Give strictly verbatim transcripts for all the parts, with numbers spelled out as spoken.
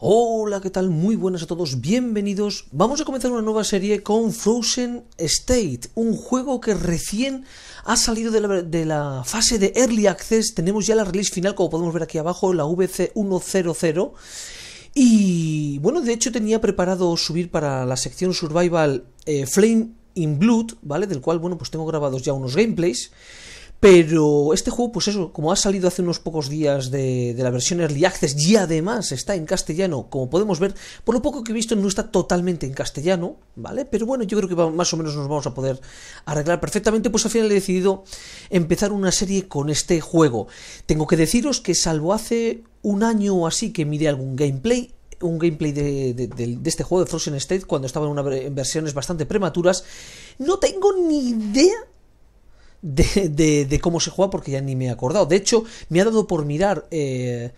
Hola, ¿qué tal? Muy buenas a todos, bienvenidos. Vamos a comenzar una nueva serie con Frozen State, un juego que recién ha salido de la, de la fase de Early Access. Tenemos ya la release final, como podemos ver aquí abajo, la V C ciento. Y bueno, de hecho tenía preparado subir para la sección Survival eh, Flame in Blood, ¿vale? Del cual, bueno, pues tengo grabados ya unos gameplays. Pero este juego, pues eso, como ha salido hace unos pocos días de, de la versión Early Access y además está en castellano, como podemos ver, por lo poco que he visto no está totalmente en castellano, ¿vale? Pero bueno, yo creo que va, más o menos nos vamos a poder arreglar perfectamente, pues al final he decidido empezar una serie con este juego. Tengo que deciros que salvo hace un año o así que miré algún gameplay, un gameplay de, de, de, de este juego de Frozen State cuando estaba en, una, en versiones bastante prematuras, no tengo ni idea De, de, de cómo se juega porque ya ni me he acordado. De hecho, me ha dado por mirar eh,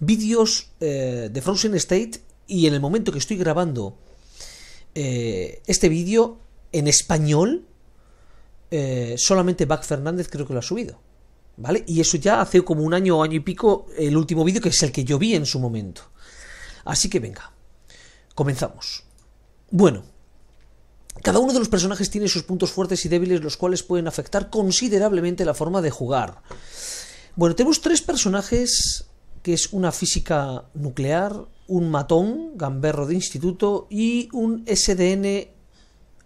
vídeos eh, de Frozen State y en el momento que estoy grabando eh, este vídeo en español, eh, solamente Bak Fernández creo que lo ha subido, ¿vale? Y eso ya hace como un año o año y pico, el último vídeo que es el que yo vi en su momento. Así que venga, comenzamos. Bueno, cada uno de los personajes tiene sus puntos fuertes y débiles, los cuales pueden afectar considerablemente la forma de jugar. Bueno, tenemos tres personajes, que es una física nuclear, un matón, gamberro de instituto, y un S D N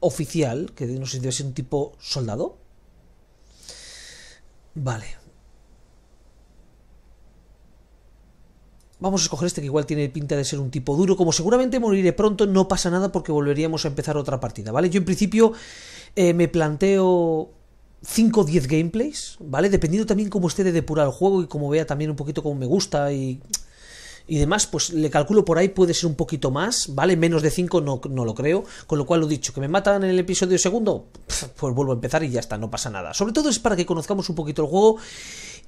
oficial, que no sé si debe ser un tipo soldado. Vale. Vamos a escoger este que igual tiene pinta de ser un tipo duro. Como seguramente moriré pronto, no pasa nada porque volveríamos a empezar otra partida, ¿vale? Yo en principio eh, me planteo cinco o diez gameplays, ¿vale? Dependiendo también cómo esté de depurar el juego y como vea también un poquito cómo me gusta y, y demás, pues le calculo por ahí, puede ser un poquito más, ¿vale? Menos de cinco no, no lo creo, con lo cual lo dicho, que me matan en el episodio segundo, pues vuelvo a empezar y ya está, no pasa nada. Sobre todo es para que conozcamos un poquito el juego.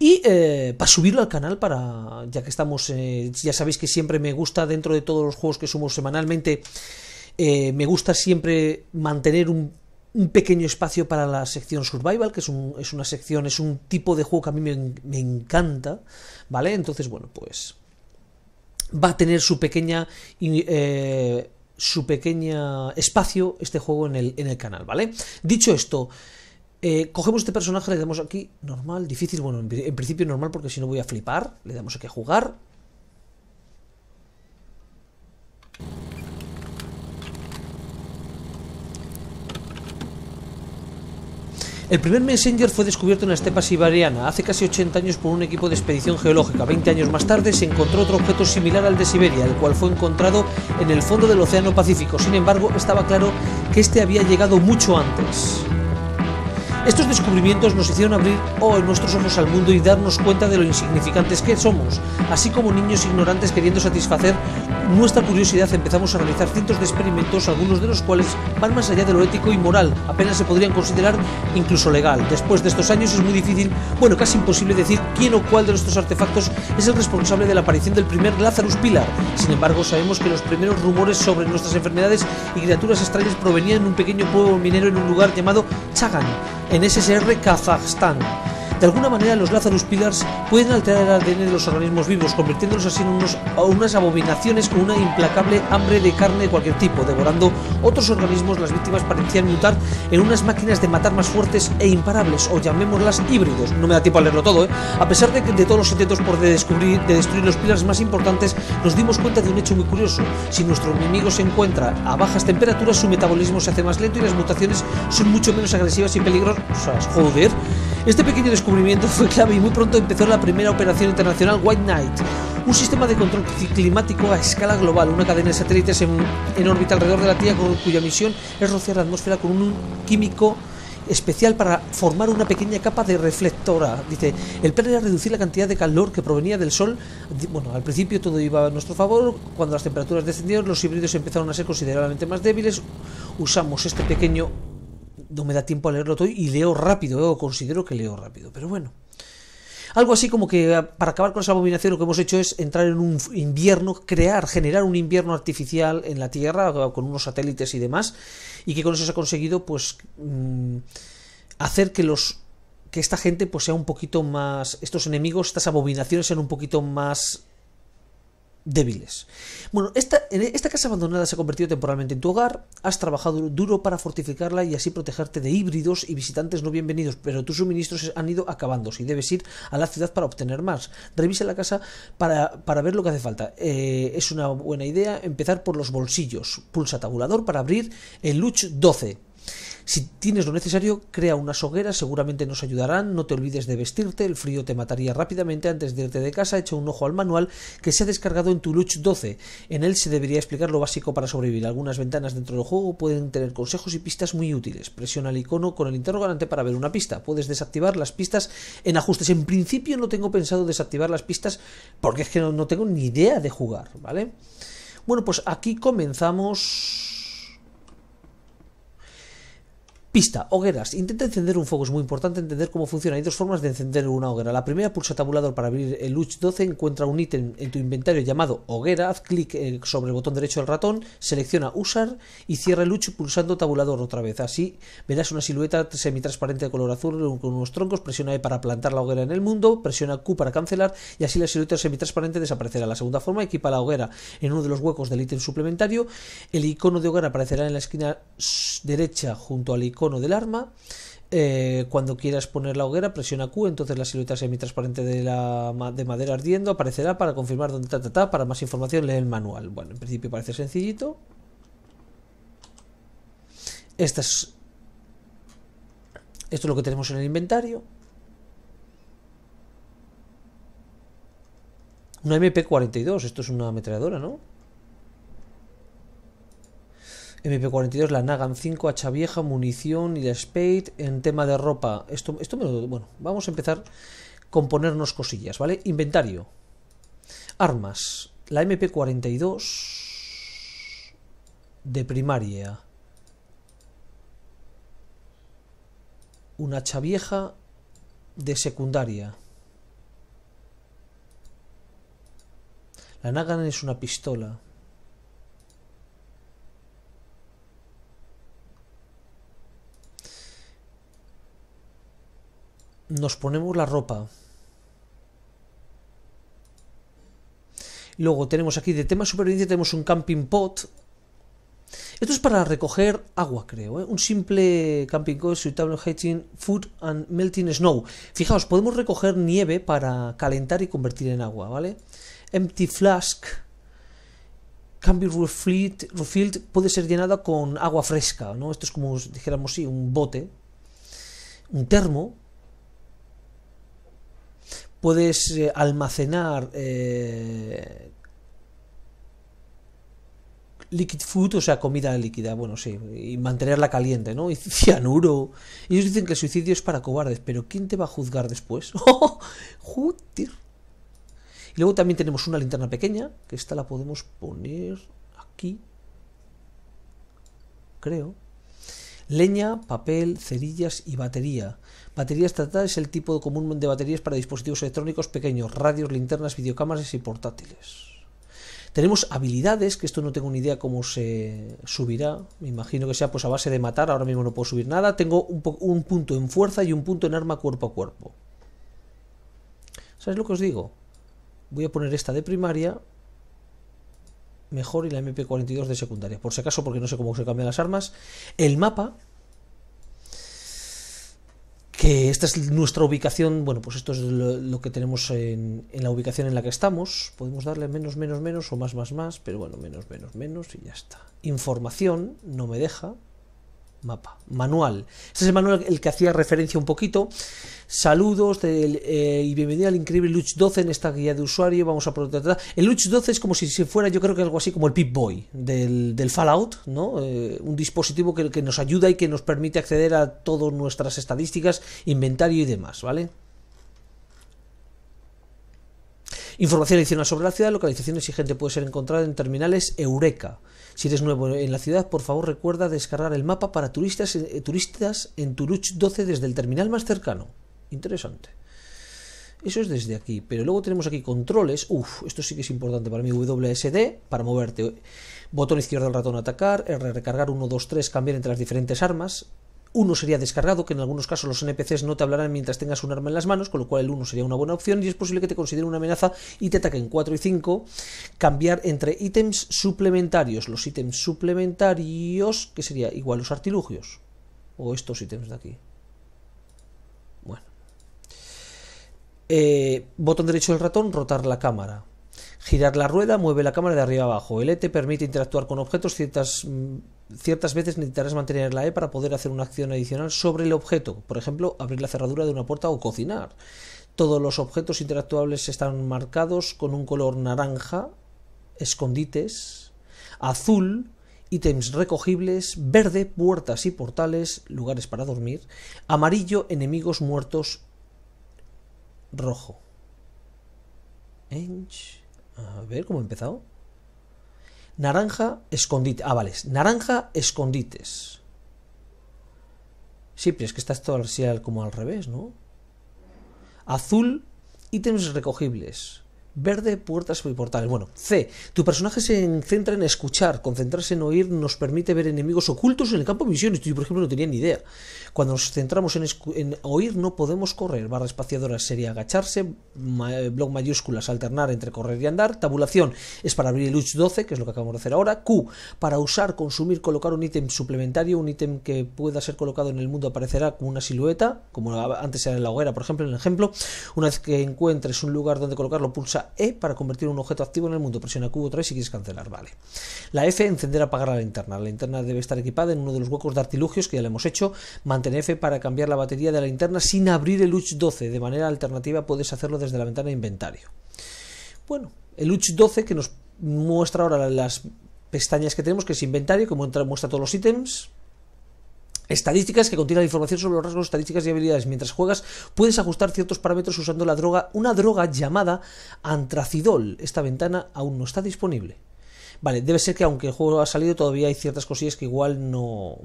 Y eh, para subirlo al canal, para ya que estamos, eh, ya sabéis que siempre me gusta, dentro de todos los juegos que subo semanalmente, eh, me gusta siempre mantener un, un pequeño espacio para la sección Survival, que es, un, es una sección, es un tipo de juego que a mí me, me encanta, ¿vale? Entonces, bueno, pues va a tener su pequeña, eh, su pequeña espacio este juego en el, en el canal, ¿vale? Dicho esto, Eh, cogemos este personaje, le damos aquí normal, difícil, bueno, en, en principio normal porque si no voy a flipar, le damos aquí a jugar. El primer messenger fue descubierto en la estepa siberiana hace casi ochenta años por un equipo de expedición geológica. veinte años más tarde se encontró otro objeto similar al de Siberia, el cual fue encontrado en el fondo del Océano Pacífico. Sin embargo, estaba claro que este había llegado mucho antes. Estos descubrimientos nos hicieron abrir oh, nuestros ojos al mundo y darnos cuenta de lo insignificantes que somos. Así como niños ignorantes queriendo satisfacer nuestra curiosidad, empezamos a realizar cientos de experimentos, algunos de los cuales van más allá de lo ético y moral, apenas se podrían considerar incluso legal. Después de estos años es muy difícil, bueno, casi imposible decir quién o cuál de nuestros artefactos es el responsable de la aparición del primer Lazarus Pillar. Sin embargo, sabemos que los primeros rumores sobre nuestras enfermedades y criaturas extrañas provenían de un pequeño pueblo minero en un lugar llamado Chagan, en S S R Kazajstán. De alguna manera, los Lazarus Pillars pueden alterar el A D N de los organismos vivos, convirtiéndolos así en unos, unas abominaciones con una implacable hambre de carne de cualquier tipo. Devorando otros organismos, las víctimas parecían mutar en unas máquinas de matar más fuertes e imparables, o llamémoslas híbridos. No me da tiempo a leerlo todo, ¿eh? A pesar de que de todos los intentos por de descubrir, de destruir los Pillars más importantes, nos dimos cuenta de un hecho muy curioso. Si nuestro enemigo se encuentra a bajas temperaturas, su metabolismo se hace más lento y las mutaciones son mucho menos agresivas y peligrosas. Joder. Este pequeño descubrimiento fue clave y muy pronto empezó la primera operación internacional White Knight, un sistema de control climático a escala global, una cadena de satélites en, en órbita alrededor de la Tierra cuya misión es rociar la atmósfera con un químico especial para formar una pequeña capa de reflectora. Dice, el plan era reducir la cantidad de calor que provenía del sol. Bueno, al principio todo iba a nuestro favor. Cuando las temperaturas descendieron, los híbridos empezaron a ser considerablemente más débiles. Usamos este pequeño... No me da tiempo a leerlo todo y leo rápido, eh, considero que leo rápido, pero bueno. Algo así como que para acabar con esa abominación lo que hemos hecho es entrar en un invierno, crear, generar un invierno artificial en la Tierra con unos satélites y demás, y que con eso se ha conseguido pues mm, hacer que los que esta gente pues sea un poquito más, estos enemigos, estas abominaciones sean un poquito más débiles. Bueno, esta, esta casa abandonada se ha convertido temporalmente en tu hogar. Has trabajado duro para fortificarla y así protegerte de híbridos y visitantes no bienvenidos, pero tus suministros han ido acabándose y debes ir a la ciudad para obtener más. Revisa la casa para, para ver lo que hace falta. Eh, es una buena idea empezar por los bolsillos. Pulsa tabulador para abrir el Luch doce. Si tienes lo necesario, crea unas hogueras, seguramente nos ayudarán. No te olvides de vestirte, el frío te mataría rápidamente. Antes de irte de casa, echa un ojo al manual que se ha descargado en tu Luch doce. En él se debería explicar lo básico para sobrevivir. Algunas ventanas dentro del juego pueden tener consejos y pistas muy útiles. Presiona el icono con el interrogante para ver una pista. Puedes desactivar las pistas en ajustes. En principio no tengo pensado desactivar las pistas porque es que no, no tengo ni idea de jugar, ¿vale? Bueno, pues aquí comenzamos. Pista, hogueras. Intenta encender un fuego. Es muy importante entender cómo funciona. Hay dos formas de encender una hoguera. La primera, pulsa tabulador para abrir el Luch doce. Encuentra un ítem en tu inventario llamado hoguera. Haz clic sobre el botón derecho del ratón. Selecciona usar y cierra el Luch pulsando tabulador otra vez. Así verás una silueta semitransparente de color azul con unos troncos. Presiona E para plantar la hoguera en el mundo. Presiona Q para cancelar y así la silueta semitransparente desaparecerá. La segunda forma, equipa la hoguera en uno de los huecos del ítem suplementario. El icono de hoguera aparecerá en la esquina derecha junto al icono icono del arma. Eh, cuando quieras poner la hoguera, presiona Q, entonces la silueta semitransparente de, la, de madera ardiendo aparecerá para confirmar dónde ta, ta, ta. Para más información lee el manual. Bueno, en principio parece sencillito. Esta es, esto es lo que tenemos en el inventario. Una M P cuarenta y dos, esto es una ametralladora, ¿no? M P cuarenta y dos, la Nagan cinco, hacha vieja, munición y la Spade. En tema de ropa, esto, esto me lo, bueno, vamos a empezar con ponernos cosillas, ¿vale? Inventario. Armas. La M P cuarenta y dos de primaria. Una hacha vieja de secundaria. La Nagan es una pistola. Nos ponemos la ropa. Luego tenemos aquí de tema supervivencia, tenemos un camping pot. Esto es para recoger agua, creo, ¿eh? Un simple camping pot, suitable heating, food and melting snow. Fijaos, podemos recoger nieve para calentar y convertir en agua, ¿vale? Empty flask can be refilled, puede ser llenada con agua fresca, ¿no? Esto es como dijéramos, sí, un bote. Un termo. Puedes eh, almacenar eh, liquid food, o sea, comida líquida, bueno, sí, y mantenerla caliente, ¿no? Y cianuro. Ellos dicen que el suicidio es para cobardes, pero ¿quién te va a juzgar después? ¡Joder! Y luego también tenemos una linterna pequeña, que esta la podemos poner aquí, creo. Leña, papel, cerillas y batería. Batería estatal es el tipo común de baterías para dispositivos electrónicos pequeños, radios, linternas, videocámaras y portátiles. Tenemos habilidades, que esto no tengo ni idea cómo se subirá. Me imagino que sea pues a base de matar, ahora mismo no puedo subir nada. Tengo un, un punto en fuerza y un punto en arma cuerpo a cuerpo. ¿Sabes lo que os digo? Voy a poner esta de primaria. Mejor y la M P cuarenta y dos de secundaria. Por si acaso, porque no sé cómo se cambian las armas. El mapa. Que esta es nuestra ubicación. Bueno, pues esto es lo, lo que tenemos en, en la ubicación en la que estamos. Podemos darle menos, menos, menos o más, más, más. Pero bueno, menos, menos, menos y ya está. Información. No me deja. Mapa. Manual. Este es el manual el que hacía referencia un poquito. Saludos del, eh, y bienvenido al increíble Luch doce en esta guía de usuario. Vamos a probar. El Luch doce es como si, si fuera, yo creo que algo así como el Pip Boy del, del Fallout, ¿no? Eh, un dispositivo que, que nos ayuda y que nos permite acceder a todas nuestras estadísticas, inventario y demás, ¿vale? Información adicional sobre la ciudad, localización exigente puede ser encontrada en terminales Eureka. Si eres nuevo en la ciudad, por favor recuerda descargar el mapa para turistas, eh, turistas en tu Luch doce desde el terminal más cercano. Interesante. Eso es desde aquí, pero luego tenemos aquí controles. Uf, esto sí que es importante para mí. W S D para moverte. Botón izquierdo del ratón atacar, R recargar uno, dos, tres, cambiar entre las diferentes armas. uno sería descargado, que en algunos casos los N P Cs no te hablarán mientras tengas un arma en las manos, con lo cual el uno sería una buena opción, y es posible que te consideren una amenaza y te ataquen. Cuatro y cinco, cambiar entre ítems suplementarios. Los ítems suplementarios, que sería igual los artilugios, o estos ítems de aquí. Bueno, eh, botón derecho del ratón, rotar la cámara. Girar la rueda mueve la cámara de arriba abajo. El E te permite interactuar con objetos. Ciertas, ciertas veces necesitarás mantener la E para poder hacer una acción adicional sobre el objeto. Por ejemplo, abrir la cerradura de una puerta o cocinar. Todos los objetos interactuables están marcados con un color naranja, escondites, azul, ítems recogibles, verde, puertas y portales, lugares para dormir, amarillo, enemigos muertos, rojo. Ench. A ver cómo he empezado. Naranja, escondite. Ah, vale. Naranja, escondites. Sí, pero es que está esto como al revés, ¿no? Azul, ítems recogibles. Verde, puertas y portales. Bueno, C. Tu personaje se centra en escuchar. Concentrarse en oír nos permite ver enemigos ocultos en el campo de visión. Yo, por ejemplo, no tenía ni idea. Cuando nos centramos en, en oír, no podemos correr. Barra espaciadora sería agacharse. Ma bloc mayúsculas, alternar entre correr y andar. Tabulación es para abrir el Luch doce, que es lo que acabamos de hacer ahora. Q. Para usar, consumir, colocar un ítem suplementario. Un ítem que pueda ser colocado en el mundo aparecerá como una silueta, como antes era en la hoguera, por ejemplo, en el ejemplo. Una vez que encuentres un lugar donde colocarlo, pulsa E para convertir un objeto activo en el mundo. Presiona Q otra vez si quieres cancelar. Vale. La F, encender, apagar la linterna. La linterna debe estar equipada en uno de los huecos de artilugios, que ya le hemos hecho. Mantén F para cambiar la batería de la linterna sin abrir el Luch doce. De manera alternativa puedes hacerlo desde la ventana de inventario. Bueno, el Luch doce, que nos muestra ahora las pestañas que tenemos, que es inventario, que muestra todos los ítems. Estadísticas, que contiene la información sobre los rasgos, estadísticas y habilidades. Mientras juegas, puedes ajustar ciertos parámetros usando la droga, una droga llamada Antracidol. Esta ventana aún no está disponible. Vale, debe ser que aunque el juego ha salido, todavía hay ciertas cosillas que igual no,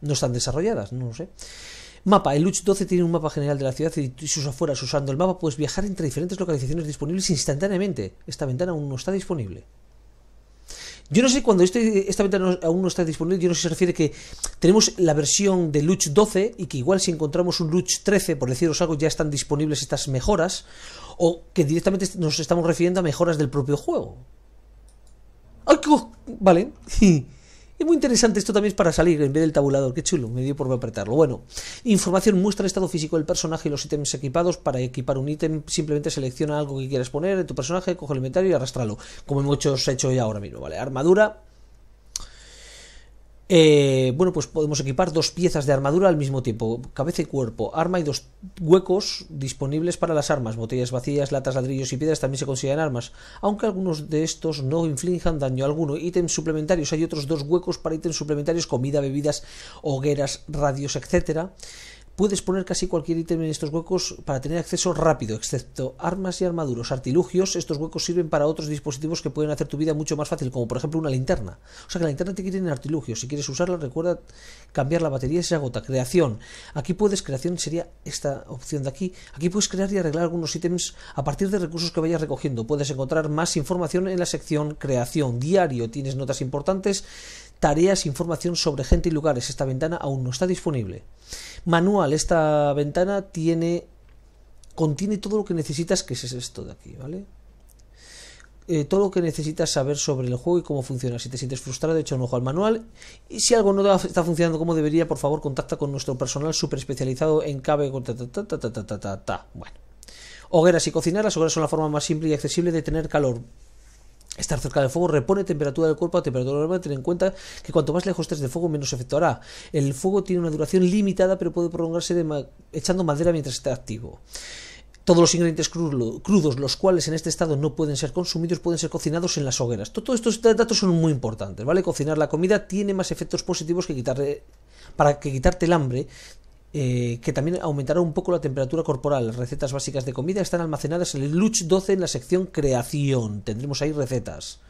no están desarrolladas, no lo sé. Mapa. El Luch doce tiene un mapa general de la ciudad y sus afueras. Usando el mapa puedes viajar entre diferentes localizaciones disponibles instantáneamente. Esta ventana aún no está disponible. Yo no sé, cuando este, esta ventana aún no está disponible, yo no sé si se refiere que tenemos la versión de Luch doce y que igual si encontramos un Luch trece, por deciros algo, ya están disponibles estas mejoras, o que directamente nos estamos refiriendo a mejoras del propio juego. ¡Ay, qué! Vale. Es muy interesante, esto también es para salir en vez del tabulador, qué chulo, me dio por apretarlo. Bueno, información, muestra el estado físico del personaje y los ítems equipados. Para equipar un ítem simplemente selecciona algo que quieras poner en tu personaje, coge el inventario y arrastralo, como muchos he hecho ya ahora mismo, ¿vale? Armadura. Eh, bueno, pues podemos equipar dos piezas de armadura al mismo tiempo, cabeza y cuerpo, arma y dos huecos disponibles para las armas, botellas vacías, latas, ladrillos y piedras también se consideran armas, aunque algunos de estos no inflijan daño alguno. Ítems suplementarios, hay otros dos huecos para ítems suplementarios, comida, bebidas, hogueras, radios, etcétera. Puedes poner casi cualquier ítem en estos huecos para tener acceso rápido, excepto armas y armaduras, artilugios. Estos huecos sirven para otros dispositivos que pueden hacer tu vida mucho más fácil, como por ejemplo una linterna. O sea que la linterna te quiere en artilugios. Si quieres usarla, recuerda cambiar la batería y se agota. Creación. Aquí puedes, creación sería esta opción de aquí. Aquí puedes crear y arreglar algunos ítems a partir de recursos que vayas recogiendo. Puedes encontrar más información en la sección creación. Diario. Tienes notas importantes, tareas, información sobre gente y lugares. Esta ventana aún no está disponible. Manual. Esta ventana tiene contiene todo lo que necesitas, que es esto de aquí, ¿vale? Eh, todo lo que necesitas saber sobre el juego y cómo funciona. Si te sientes frustrado, echa un ojo al manual. Y si algo no está funcionando como debería, por favor, contacta con nuestro personal súper especializado en K B. Ta, ta, ta, ta, ta, ta. Bueno. Hogueras y cocinar. Las hogueras son la forma más simple y accesible de tener calor. Estar cerca del fuego repone temperatura del cuerpo a temperatura normal. Ten en cuenta que cuanto más lejos estés del fuego, menos efecto hará. El fuego tiene una duración limitada, pero puede prolongarse de ma echando madera mientras esté activo. Todos los ingredientes crudo, crudos, los cuales en este estado no pueden ser consumidos, pueden ser cocinados en las hogueras. Todos estos datos son muy importantes, ¿vale? Cocinar la comida tiene más efectos positivos que quitarle, para que quitarte el hambre. Eh, que también aumentará un poco la temperatura corporal. Las recetas básicas de comida están almacenadas en el Luch doce en la sección creación. Tendremos ahí recetas.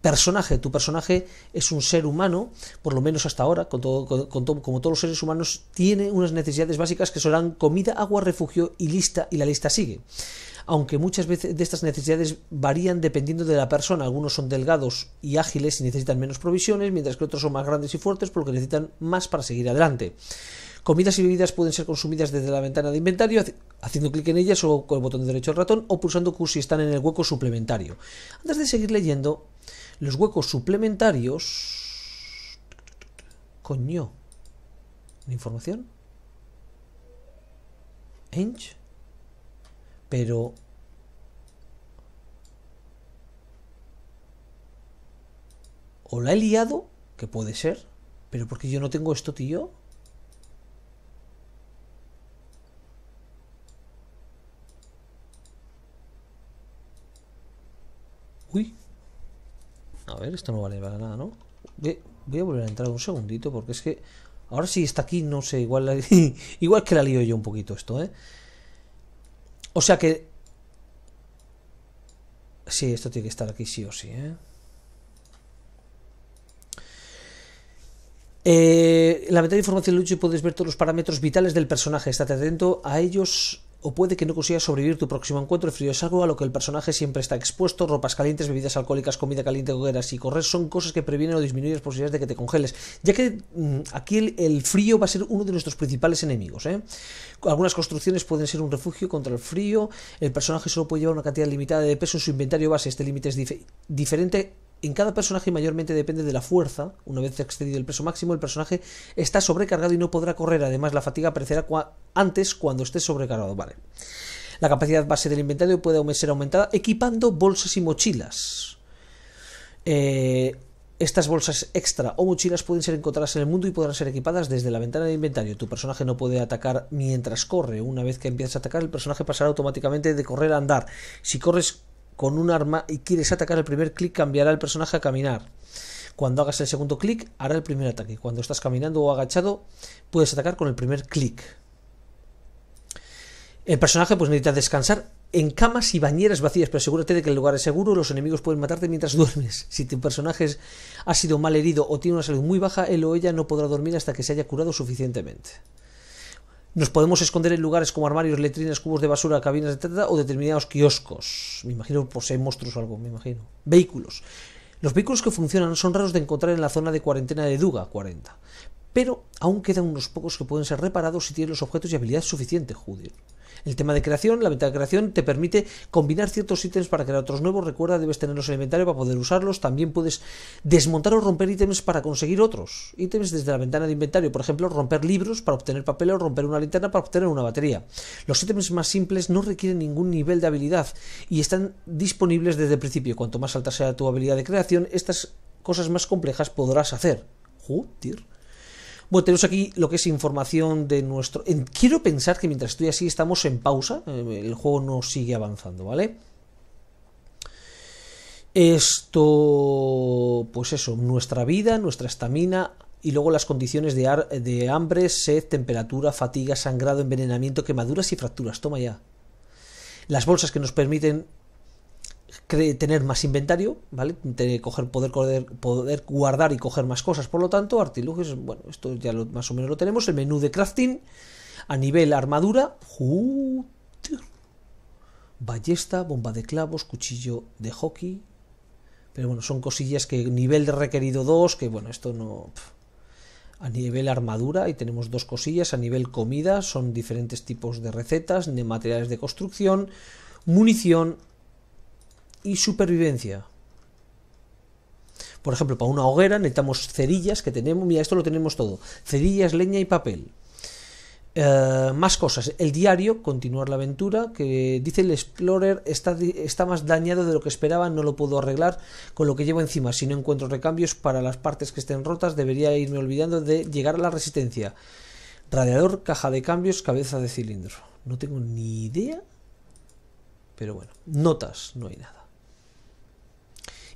Personaje. Tu personaje es un ser humano, por lo menos hasta ahora, con todo, con, con todo, como todos los seres humanos, tiene unas necesidades básicas que serán comida, agua, refugio y lista, y la lista sigue. aunque muchas veces de estas necesidades varían dependiendo de la persona. Algunos son delgados y ágiles y necesitan menos provisiones, mientras que otros son más grandes y fuertes por lo que necesitan más para seguir adelante. Comidas y bebidas pueden ser consumidas desde la ventana de inventario, haciendo clic en ellas o con el botón de derecho del ratón, o pulsando Q si están en el hueco suplementario. Antes de seguir leyendo, los huecos suplementarios... Coño. ¿Información? ¿Ench? Pero... ¿O la he liado? Que puede ser. Pero porque yo no tengo esto, tío. Uy. A ver, esto no vale para nada, ¿no? Voy a volver a entrar un segundito porque es que... Ahora sí está aquí, no sé, igual la, igual que la lío yo un poquito esto, ¿eh? O sea que... Sí, esto tiene que estar aquí sí o sí, ¿eh? Eh, en la ventana de información de Lucho puedes ver todos los parámetros vitales del personaje. Estate atento a ellos... o puede que no consigas sobrevivir tu próximo encuentro. El frío es algo a lo que el personaje siempre está expuesto. Ropas calientes, bebidas alcohólicas, comida caliente, hogueras y correr son cosas que previenen o disminuyen las posibilidades de que te congeles, ya que mmm, aquí el, el frío va a ser uno de nuestros principales enemigos, ¿eh? Algunas construcciones pueden ser un refugio contra el frío. El personaje solo puede llevar una cantidad limitada de peso en su inventario base. Este límite es dif diferente en cada personaje y mayormente depende de la fuerza. Una vez excedido el peso máximo, el personaje está sobrecargado y no podrá correr. Además, la fatiga aparecerá cua antes cuando esté sobrecargado. Vale. La capacidad base del inventario puede ser aumentada equipando bolsas y mochilas. Eh, estas bolsas extra o mochilas pueden ser encontradas en el mundo y podrán ser equipadas desde la ventana de inventario. Tu personaje no puede atacar mientras corre. Una vez que empiezas a atacar, el personaje pasará automáticamente de correr a andar. Si corres con un arma y quieres atacar, el primer clic cambiará el personaje a caminar. Cuando hagas el segundo clic, hará el primer ataque. Cuando estás caminando o agachado, puedes atacar con el primer clic. El personaje pues necesita descansar en camas y bañeras vacías, pero asegúrate de que el lugar es seguro. Los enemigos pueden matarte mientras duermes. Si tu personaje ha sido mal herido o tiene una salud muy baja, él o ella no podrá dormir hasta que se haya curado suficientemente. Nos podemos esconder en lugares como armarios, letrinas, cubos de basura, cabinas de trata o determinados kioscos. Me imagino, pues hay monstruos o algo, me imagino. Vehículos. Los vehículos que funcionan son raros de encontrar en la zona de cuarentena de Duga, cuarenta. Pero aún quedan unos pocos que pueden ser reparados si tienes los objetos y habilidad suficiente, joder. El tema de creación, la ventana de creación te permite combinar ciertos ítems para crear otros nuevos. Recuerda, debes tenerlos en el inventario para poder usarlos. También puedes desmontar o romper ítems para conseguir otros ítems desde la ventana de inventario. Por ejemplo, romper libros para obtener papel o romper una linterna para obtener una batería. Los ítems más simples no requieren ningún nivel de habilidad y están disponibles desde el principio. Cuanto más alta sea tu habilidad de creación, estas cosas más complejas podrás hacer. Joder. Bueno, tenemos aquí lo que es información de nuestro... Quiero pensar que mientras estoy así estamos en pausa. El juego no sigue avanzando, ¿vale? Esto... Pues eso, nuestra vida, nuestra estamina... Y luego las condiciones de, ar... de hambre, sed, temperatura, fatiga, sangrado, envenenamiento, quemaduras y fracturas. Toma ya. Las bolsas que nos permiten... tener más inventario, ¿vale? Coger, poder, poder, poder guardar y coger más cosas, por lo tanto, artilugios, bueno, esto ya lo, más o menos lo tenemos, el menú de crafting, a nivel armadura, joder, ballesta, bomba de clavos, cuchillo de hockey, pero bueno, son cosillas que nivel de requerido dos, que bueno, esto no... A nivel armadura, y tenemos dos cosillas, a nivel comida, son diferentes tipos de recetas, de materiales de construcción, munición... y supervivencia. Por ejemplo, para una hoguera necesitamos cerillas que tenemos. Mira, esto lo tenemos todo. Cerillas, leña y papel. Eh, más cosas. El diario, continuar la aventura, que dice el Explorer está, está más dañado de lo que esperaba, no lo puedo arreglar con lo que llevo encima. Si no encuentro recambios para las partes que estén rotas, debería irme olvidando de llegar a la resistencia. Radiador, caja de cambios, cabeza de cilindro. No tengo ni idea. Pero bueno, notas, no hay nada.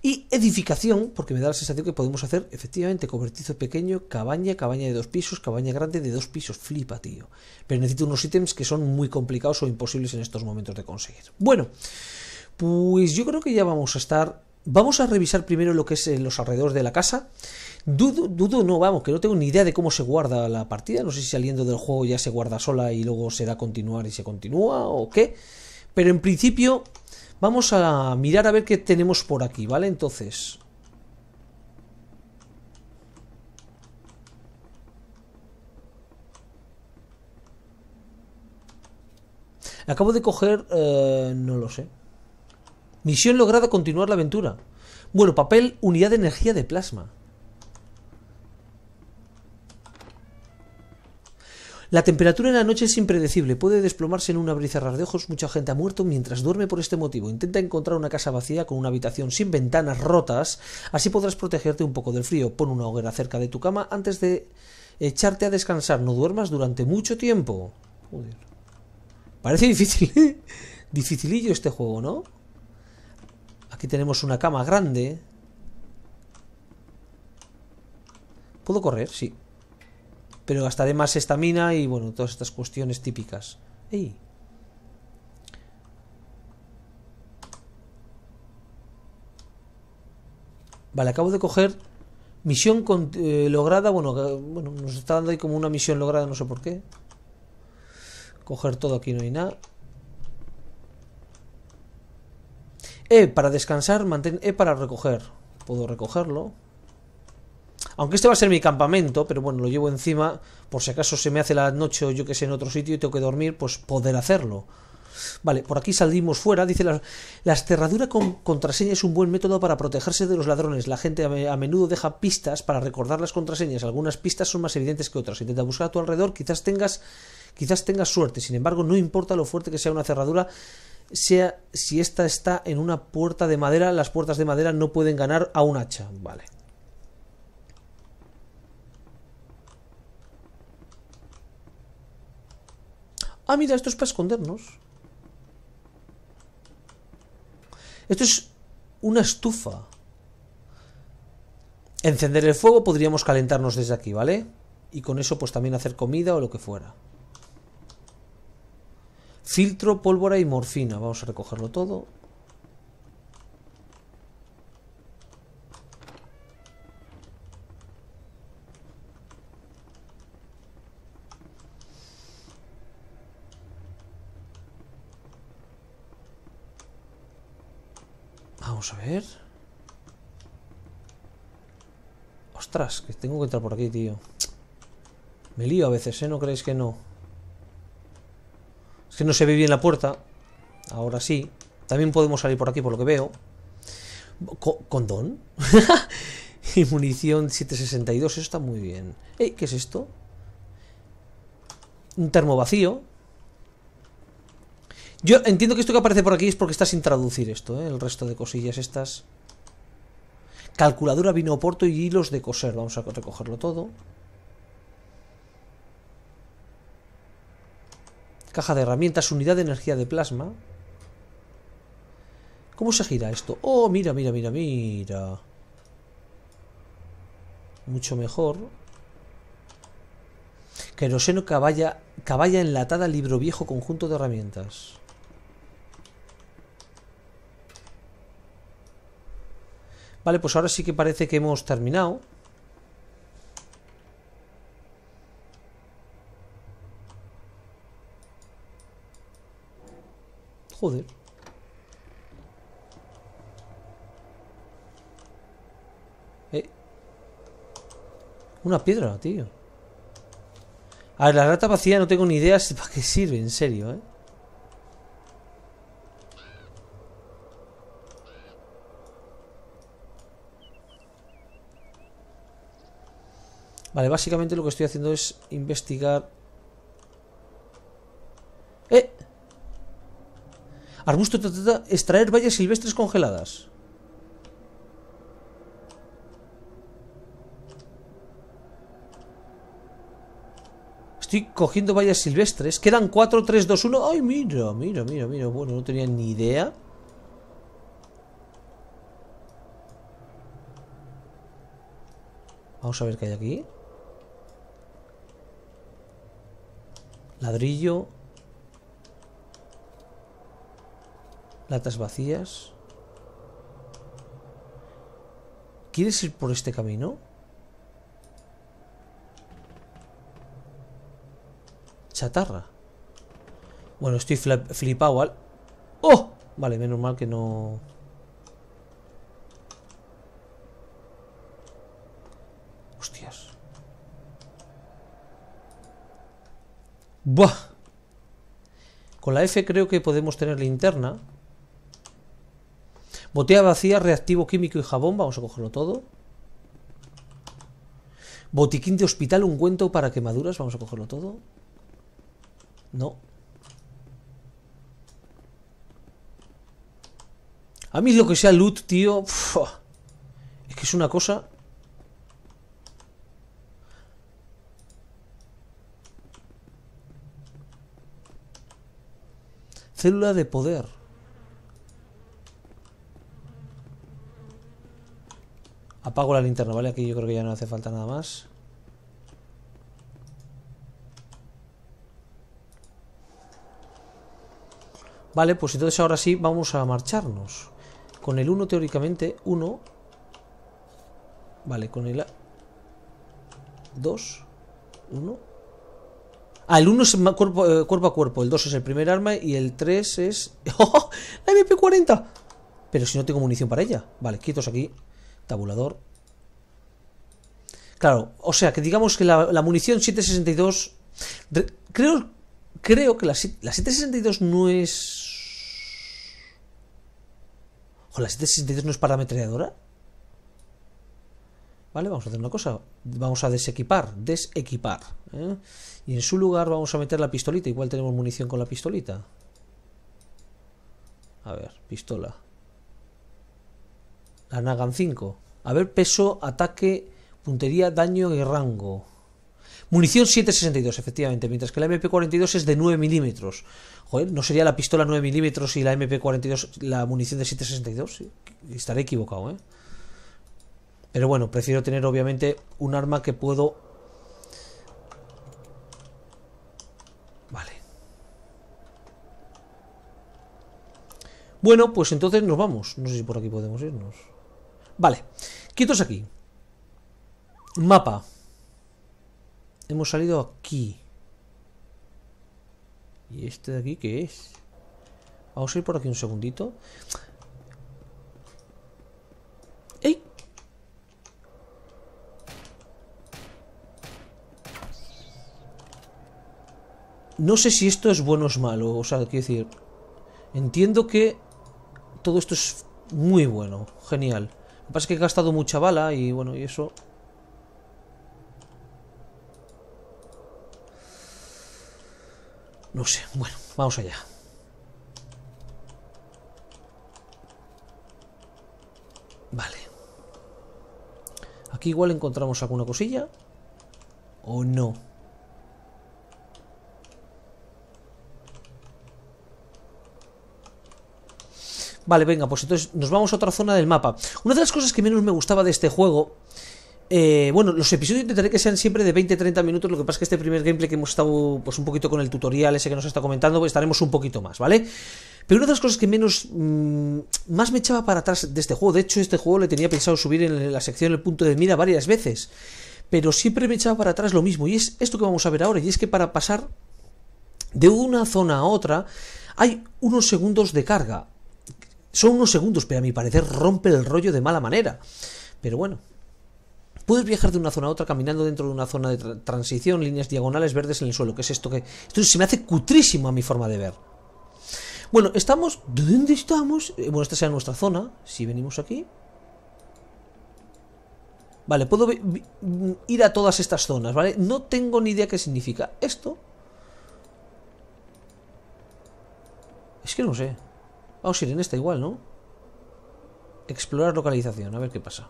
Y edificación, porque me da la sensación que podemos hacer, efectivamente, cobertizo pequeño, cabaña, cabaña de dos pisos, cabaña grande de dos pisos. Flipa, tío. Pero necesito unos ítems que son muy complicados o imposibles en estos momentos de conseguir. Bueno, pues yo creo que ya vamos a estar... Vamos a revisar primero lo que es los alrededores de la casa. Dudo, dudo, no, vamos, que no tengo ni idea de cómo se guarda la partida. No sé si saliendo del juego ya se guarda sola y luego se da a continuar y se continúa o qué. Pero en principio vamos a mirar a ver qué tenemos por aquí, ¿vale? Entonces... acabo de coger... Eh, no lo sé. Misión lograda, continuar la aventura. Bueno, papel, unidad de energía de plasma. La temperatura en la noche es impredecible. Puede desplomarse en un abrir y cerrar de ojos. Mucha gente ha muerto mientras duerme por este motivo. Intenta encontrar una casa vacía con una habitación sin ventanas rotas. Así podrás protegerte un poco del frío. Pon una hoguera cerca de tu cama antes de echarte a descansar. No duermas durante mucho tiempo. Joder. Parece difícil, ¿eh? Dificilillo este juego, ¿no? Aquí tenemos una cama grande. ¿Puedo correr? Sí. Pero gastaré más estamina y, bueno, todas estas cuestiones típicas. ¡Ey! Vale, acabo de coger misión con, eh, lograda. Bueno, bueno, nos está dando ahí como una misión lograda, no sé por qué. Coger todo, aquí no hay nada. E para descansar, mantén E para recoger. Puedo recogerlo. Aunque este va a ser mi campamento, pero bueno, lo llevo encima por si acaso se me hace la noche o yo que sé en otro sitio y tengo que dormir, pues poder hacerlo. Vale, por aquí salimos fuera. Dice, la, la cerradura con contraseña es un buen método para protegerse de los ladrones. La gente a, a menudo deja pistas para recordar las contraseñas. Algunas pistas son más evidentes que otras. Intenta buscar a tu alrededor, quizás tengas, quizás tengas suerte. Sin embargo, no importa lo fuerte que sea una cerradura, sea si esta está en una puerta de madera, las puertas de madera no pueden ganar a un hacha. Vale. Ah, mira, esto es para escondernos. Esto es una estufa. Encender el fuego, podríamos calentarnos desde aquí, ¿vale? Y con eso pues también hacer comida o lo que fuera. Filtro, pólvora y morfina. Vamos a recogerlo todo. Vamos a ver. Ostras, que tengo que entrar por aquí, tío. Me lío a veces, ¿eh? ¿No creéis que no? Es que no se ve bien la puerta. Ahora sí. También podemos salir por aquí, por lo que veo. Co ¿Condón? Y munición siete sesenta y dos. Eso está muy bien. Ey, ¿qué es esto? Un termo vacío. Yo entiendo que esto que aparece por aquí es porque está sin traducir esto, ¿eh? El resto de cosillas estas. Calculadora, vino Oporto y hilos de coser. Vamos a recogerlo todo. Caja de herramientas, unidad de energía de plasma. ¿Cómo se gira esto? Oh, mira, mira, mira, mira. Mucho mejor. Queroseno, caballa, caballa enlatada, libro viejo, conjunto de herramientas. Vale, pues ahora sí que parece que hemos terminado. Joder. Eh. Una piedra, tío. A ver, la rata vacía no tengo ni idea para qué sirve, en serio, ¿eh? Vale, básicamente lo que estoy haciendo es investigar... ¡Eh! Arbusto, trata de extraer bayas silvestres congeladas. Estoy cogiendo vallas silvestres. Quedan cuatro, tres, dos, uno. Ay, mira, mira, mira, mira. Bueno, no tenía ni idea. Vamos a ver qué hay aquí. Ladrillo. Latas vacías. ¿Quieres ir por este camino? Chatarra. Bueno, estoy flipado, ¿vale? ¡Oh! Vale, menos mal que no... Hostias. ¡Buah! Con la F creo que podemos tener linterna. Botella vacía, reactivo químico y jabón. Vamos a cogerlo todo. Botiquín de hospital, ungüento para quemaduras. Vamos a cogerlo todo. No. A mí lo que sea loot, tío. Uf, es que es una cosa. Célula de poder. Apago la linterna, ¿vale? Aquí yo creo que ya no hace falta nada más. Vale, pues entonces ahora sí vamos a marcharnos. Con el uno, teóricamente, uno. Vale, con el dos, uno. Ah, el uno es cuerpo, eh, cuerpo a cuerpo, el dos es el primer arma y el tres es... ¡Oh! ¡La M P cuarenta! Pero si no tengo munición para ella. Vale, quietos aquí. Tabulador. Claro, o sea, que digamos que la, la munición siete sesenta y dos... Re, creo, creo que la, la siete sesenta y dos no es... ¿O la siete sesenta y dos no es para ametralladora? Vale, vamos a hacer una cosa. Vamos a desequipar, desequipar. ¿eh? Y en su lugar vamos a meter la pistolita. Igual tenemos munición con la pistolita. A ver, pistola. La Nagan cinco. A ver, peso, ataque, puntería, daño y rango. Munición siete sesenta y dos, efectivamente. Mientras que la M P cuarenta y dos es de nueve milímetros. Joder, ¿no sería la pistola nueve milímetros y la M P cuarenta y dos la munición de siete sesenta y dos? Sí, estaré equivocado, ¿eh? Pero bueno, prefiero tener obviamente un arma que puedo... Vale. Bueno, pues entonces nos vamos. No sé si por aquí podemos irnos. Vale, quietos aquí. Mapa. Hemos salido aquí. ¿Y este de aquí qué es? Vamos a ir por aquí un segundito. ¡Ey! No sé si esto es bueno o es malo. O sea, quiero decir... Entiendo que... Todo esto es muy bueno, genial. Lo que pasa es que he gastado mucha bala y bueno, y eso... No sé, bueno, vamos allá. Vale. Aquí igual encontramos alguna cosilla. ¿O no? Vale, venga, pues entonces nos vamos a otra zona del mapa. Una de las cosas que menos me gustaba de este juego... Eh, bueno, los episodios intentaré que sean siempre de veinte a treinta minutos. Lo que pasa es que este primer gameplay que hemos estado pues un poquito con el tutorial ese que nos está comentando, pues estaremos un poquito más, ¿vale? Pero una de las cosas que menos mmm, más me echaba para atrás de este juego, de hecho este juego le tenía pensado subir en la sección el punto de mira varias veces, pero siempre me echaba para atrás lo mismo, y es esto que vamos a ver ahora. Y es que para pasar de una zona a otra hay unos segundos de carga. Son unos segundos, pero a mi parecer rompe el rollo de mala manera. Pero bueno, puedes viajar de una zona a otra caminando dentro de una zona de tra transición, líneas diagonales verdes en el suelo. ¿Qué es esto? ¿Qué? Esto se me hace cutrísimo a mi forma de ver. Bueno, estamos... ¿De dónde estamos? Eh, bueno, esta será nuestra zona. Si venimos aquí... Vale, puedo ir a todas estas zonas, ¿vale? No tengo ni idea qué significa esto. Es que no sé. Vamos a ir en esta igual, ¿no? Explorar localización, a ver qué pasa.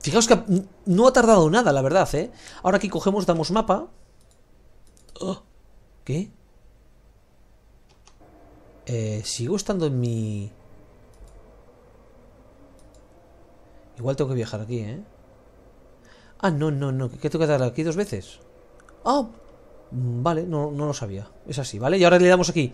Fijaos que no ha tardado nada, la verdad, ¿eh? Ahora aquí cogemos, damos mapa. Oh, ¿qué? Eh, sigo estando en mi... Igual tengo que viajar aquí, ¿eh? Ah, no, no, no. ¿Qué tengo que dar aquí dos veces? Ah, oh, vale, no, no lo sabía. Es así, ¿vale? Y ahora le damos aquí...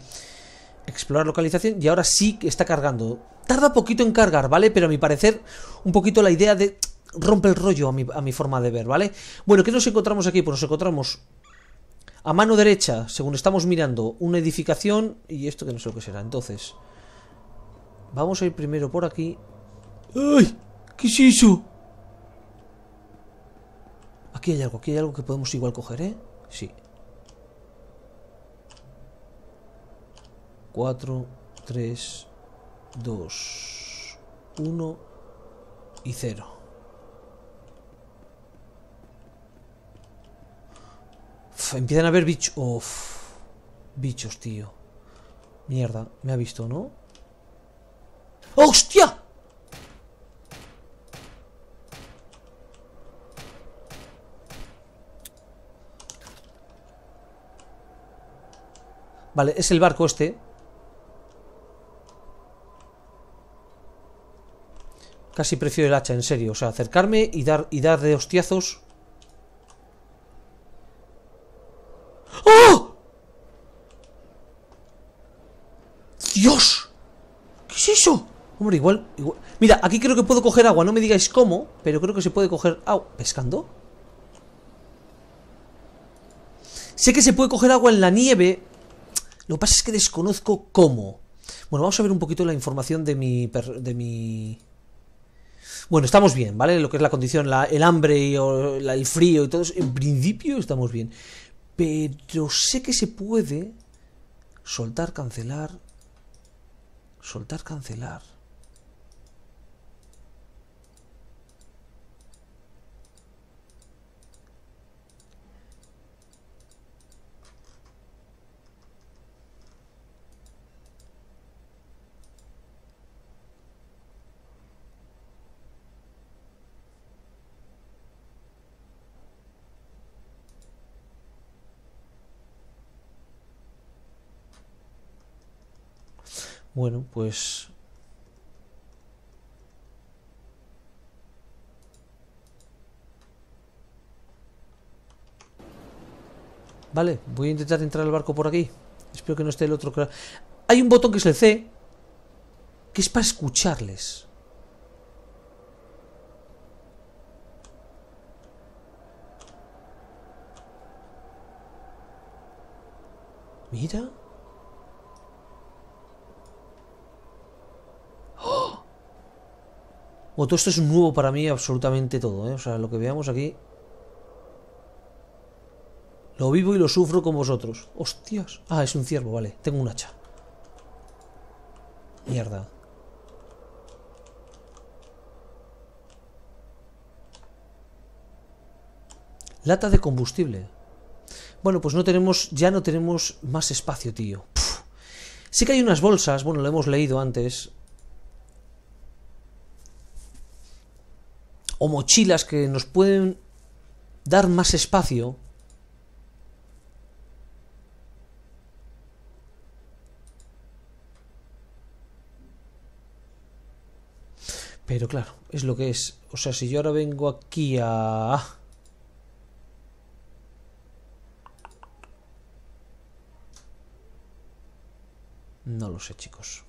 Explorar localización, y ahora sí que está cargando. Tarda poquito en cargar, ¿vale? Pero a mi parecer, un poquito la idea de... Rompe el rollo a mi, a mi forma de ver, ¿vale? Bueno, ¿qué nos encontramos aquí? Pues nos encontramos A mano derecha, según estamos mirando, una edificación. Y esto que no sé lo que será. Entonces, vamos a ir primero por aquí. ¡Ay! ¿Qué es eso? Aquí hay algo, aquí hay algo que podemos igual coger, ¿eh? Sí. cuatro, tres, dos, uno y cero. Uf, empiezan a haber bichos. Uf, bichos, tío. Mierda, me ha visto, ¿no? ¡Hostia! Vale, es el barco este. Casi prefiero el hacha, en serio. O sea, acercarme y dar, y dar de hostiazos. ¡Oh! ¡Dios! ¿Qué es eso? Hombre, igual, igual... Mira, aquí creo que puedo coger agua. No me digáis cómo, pero creo que se puede coger agua. ¿Pescando? Sé que se puede coger agua en la nieve. Lo que pasa es que desconozco cómo. Bueno, vamos a ver un poquito la información de mi... Per... De mi... Bueno, estamos bien, ¿vale? Lo que es la condición, la, el hambre, y, o, la, el frío y todo eso. En principio estamos bien. Pero sé que se puede soltar, cancelar. Soltar, cancelar. Bueno, pues... Vale, voy a intentar entrar al barco por aquí. Espero que no esté el otro... Hay un botón que es el C, que es para escucharles. Mira... Bueno, todo esto es nuevo para mí, absolutamente todo, ¿eh? O sea, lo que veamos aquí. Lo vivo y lo sufro con vosotros. ¡Hostias! Ah, es un ciervo, vale. Tengo un hacha. Mierda. Lata de combustible. Bueno, pues no tenemos... Ya no tenemos más espacio, tío. Puf. Sí que hay unas bolsas. Bueno, lo hemos leído antes... O mochilas que nos pueden dar más espacio. Pero claro, es lo que es. O sea, si yo ahora vengo aquí a... No lo sé, chicos.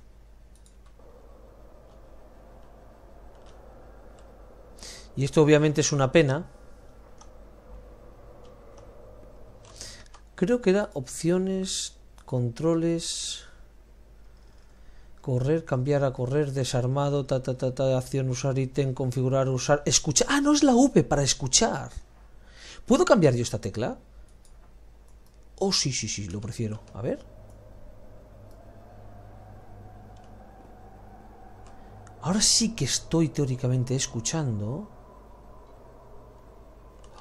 Y esto obviamente es una pena. Creo que era opciones, controles, correr, cambiar a correr, desarmado, ta ta ta ta, acción, usar ítem, configurar, usar, escuchar. Ah, no es la V para escuchar. ¿Puedo cambiar yo esta tecla? Oh, sí, sí, sí, lo prefiero. A ver. Ahora sí que estoy teóricamente escuchando.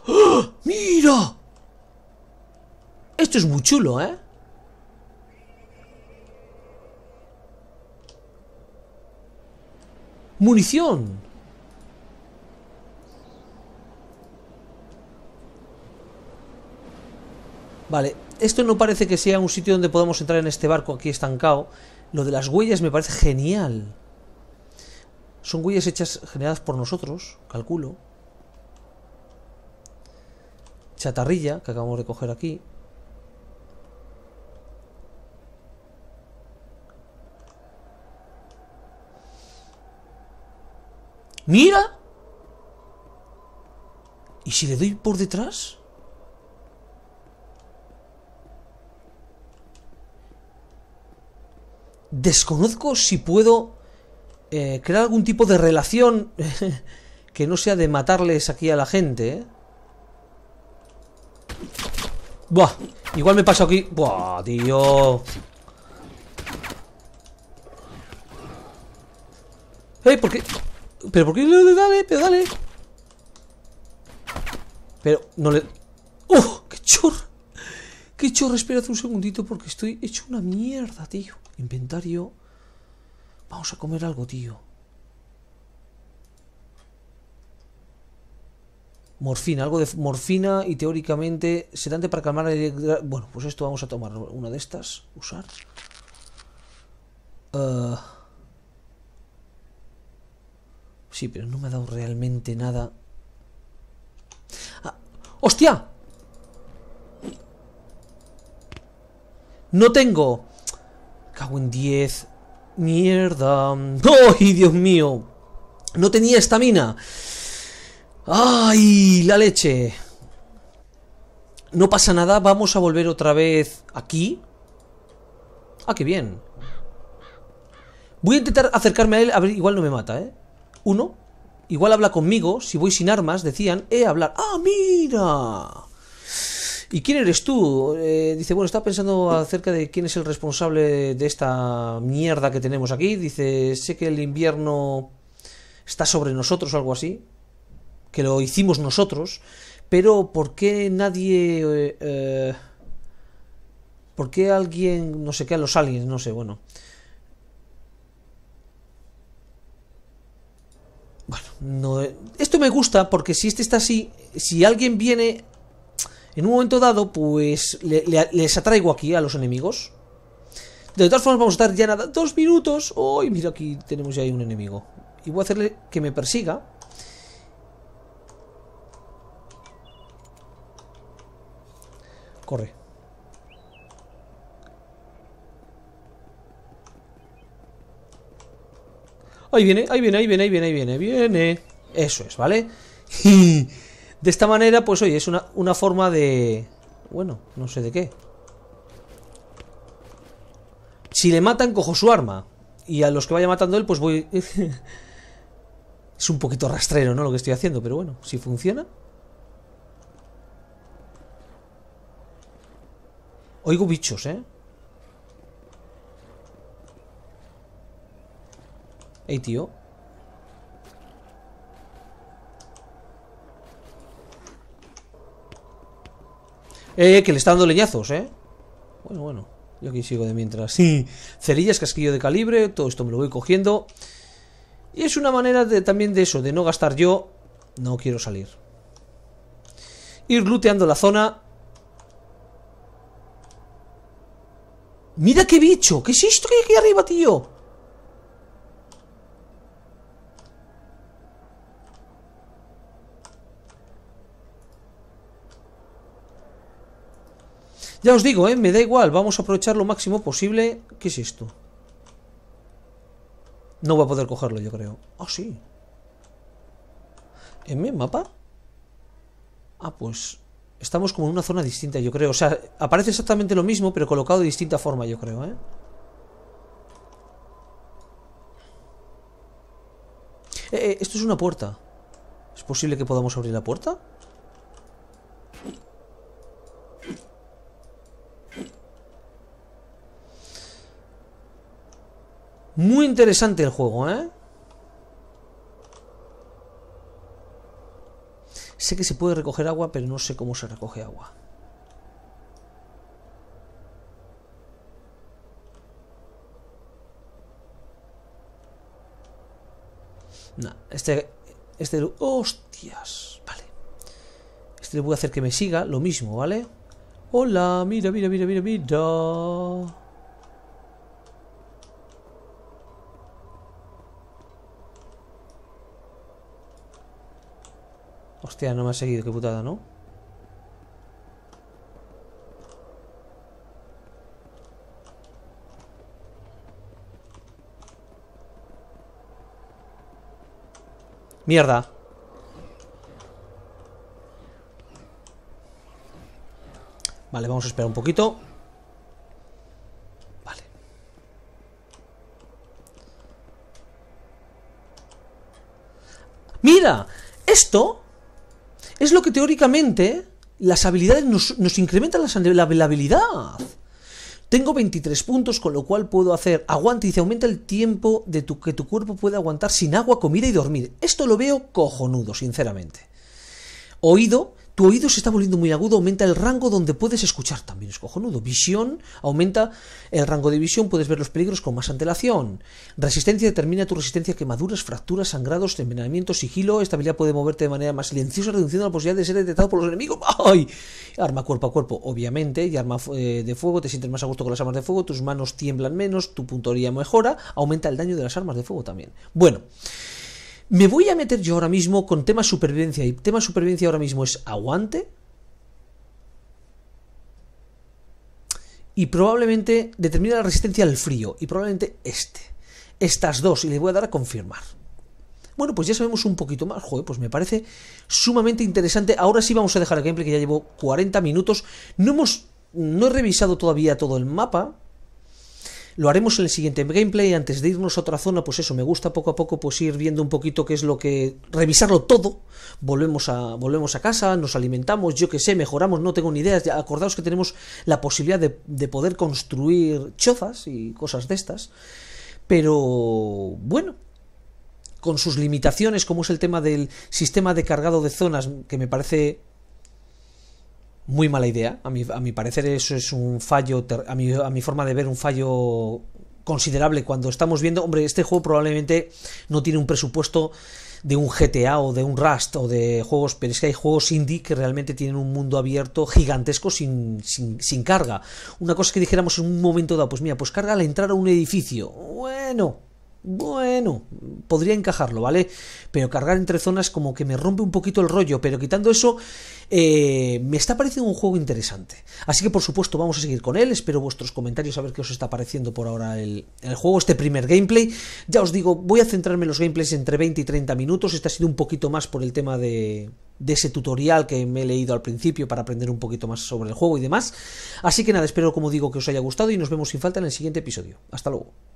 ¡Oh! ¡Mira! Esto es muy chulo, ¿eh? ¡Munición! Vale, esto no parece que sea un sitio donde podamos entrar en este barco aquí estancado. Lo de las huellas me parece genial. Son huellas hechas, generadas por nosotros, calculo. Chatarrilla, que acabamos de coger aquí. ¡Mira! ¿Y si le doy por detrás? Desconozco si puedo eh, crear algún tipo de relación que no sea de matarles aquí a la gente, ¿eh? Buah, igual me paso aquí. Buah, tío. ¡Ey! ¿Por qué? ¿Pero por qué? Dale, pero dale. Pero no le... ¡Uf! ¡Qué chorro! ¡Qué chorro! Espérate un segundito porque estoy hecho una mierda, tío. Inventario. Vamos a comer algo, tío. Morfina, algo de morfina y teóricamente sedante para calmar el... Bueno, pues esto vamos a tomar una de estas. Usar. Uh... Sí, pero no me ha dado realmente nada. Ah, ¡hostia! No tengo. Cago en diez. Mierda. ¡Ay, Dios mío! No tenía estamina. ¡Ay, la leche! No pasa nada, vamos a volver otra vez aquí. Ah, qué bien. Voy a intentar acercarme a él, a ver, igual no me mata, ¿eh? Uno, igual habla conmigo, si voy sin armas, decían, eh, hablar. ¡Ah, mira! ¿Y quién eres tú? Eh, dice, bueno, estaba pensando acerca de quién es el responsable de esta mierda que tenemos aquí. Dice, sé que el invierno está sobre nosotros o algo así. Que lo hicimos nosotros, pero ¿por qué nadie... Eh, eh, ¿por qué alguien... no sé qué, a los aliens, no sé, bueno. Bueno, no, eh, esto me gusta porque si este está así, si alguien viene en un momento dado, pues le, le, les atraigo aquí a los enemigos. De todas formas vamos a estar ya nada... ¡Dos minutos! ¡Oh! Y mira, aquí tenemos ya ahí un enemigo. Y voy a hacerle que me persiga. Corre. Ahí viene, ahí viene, ahí viene, ahí viene, ahí viene, viene. Eso es, ¿vale? De esta manera, pues oye, es una, una forma de... Bueno, no sé de qué. Si le matan, cojo su arma. Y a los que vaya matando él, pues voy... Es un poquito rastrero, ¿no? Lo que estoy haciendo, pero bueno, si funciona... Oigo bichos, ¿eh? Ey, tío. Eh, que le está dando leñazos, ¿eh? Bueno, bueno. Yo aquí sigo de mientras. Sí. Cerillas, casquillo de calibre. Todo esto me lo voy cogiendo. Y es una manera de, también de eso, de no gastar yo. No quiero salir. Ir looteando la zona... ¡Mira qué bicho! ¿Qué es esto que hay aquí arriba, tío? Ya os digo, ¿eh? Me da igual. Vamos a aprovechar lo máximo posible. ¿Qué es esto? No voy a poder cogerlo, yo creo. Ah, sí. ¿En mi mapa? Ah, pues... Estamos como en una zona distinta, yo creo. O sea, aparece exactamente lo mismo, pero colocado de distinta forma, yo creo, ¿eh? Eh, eh, esto es una puerta. ¿Es posible que podamos abrir la puerta? Muy interesante el juego, ¿eh? Sé que se puede recoger agua, pero no sé cómo se recoge agua. Nah, este... Este... ¡Hostias! Vale. Este le voy a hacer que me siga, lo mismo, ¿vale? ¡Hola! ¡Mira, mira, mira, mira, mira! Hostia, no me ha seguido, qué putada, ¿no? Mierda. Vale, vamos a esperar un poquito. Vale. ¡Mira! Esto es lo que teóricamente las habilidades nos, nos incrementan las, la, la habilidad. Tengo veintitrés puntos, con lo cual puedo hacer aguante. Dice, aumenta el tiempo de tu, que tu cuerpo puede aguantar sin agua, comida y dormir. Esto lo veo cojonudo, sinceramente. Oído, tu oído se está volviendo muy agudo, aumenta el rango donde puedes escuchar. También es cojonudo. Visión, aumenta el rango de visión, puedes ver los peligros con más antelación. Resistencia, determina tu resistencia a quemaduras, fracturas, sangrados, envenenamiento, sigilo. Esta habilidad puede moverte de manera más silenciosa, reduciendo la posibilidad de ser detectado por los enemigos. ¡Ay! Arma cuerpo a cuerpo, obviamente, y arma eh, de fuego, te sientes más a gusto con las armas de fuego, tus manos tiemblan menos, tu puntería mejora, aumenta el daño de las armas de fuego también. Bueno, me voy a meter yo ahora mismo con tema supervivencia, y tema supervivencia ahora mismo es aguante y probablemente determina la resistencia al frío, y probablemente este, estas dos, y le voy a dar a confirmar. Bueno, pues ya sabemos un poquito más. Joder, pues me parece sumamente interesante. Ahora sí vamos a dejar el gameplay, que ya llevo cuarenta minutos. No hemos, no he revisado todavía todo el mapa. Lo haremos en el siguiente gameplay. Antes de irnos a otra zona, pues eso, me gusta poco a poco pues ir viendo un poquito qué es lo que... Revisarlo todo. Volvemos a, volvemos a casa, nos alimentamos, yo qué sé, mejoramos, no tengo ni idea. Acordaos que tenemos la posibilidad de, de poder construir chozas y cosas de estas. Pero bueno, con sus limitaciones, como es el tema del sistema de cargado de zonas, que me parece... muy mala idea, a mi, a mi parecer eso es un fallo, a mi, a mi forma de ver, un fallo considerable cuando estamos viendo, hombre, este juego probablemente no tiene un presupuesto de un G T A o de un Rust o de juegos, pero es que hay juegos indie que realmente tienen un mundo abierto gigantesco sin, sin, sin carga. Una cosa que dijéramos en un momento dado, pues mira, pues carga al entrar a un edificio, bueno, bueno, podría encajarlo, ¿vale? Pero cargar entre zonas como que me rompe un poquito el rollo, pero quitando eso, eh, me está pareciendo un juego interesante. Así que, por supuesto, vamos a seguir con él. Espero vuestros comentarios, a ver qué os está pareciendo por ahora el, el juego, este primer gameplay. Ya os digo, voy a centrarme en los gameplays entre veinte y treinta minutos. Este ha sido un poquito más por el tema de... de ese tutorial que me he leído al principio para aprender un poquito más sobre el juego y demás. Así que nada, espero, como digo, que os haya gustado y nos vemos sin falta en el siguiente episodio. Hasta luego.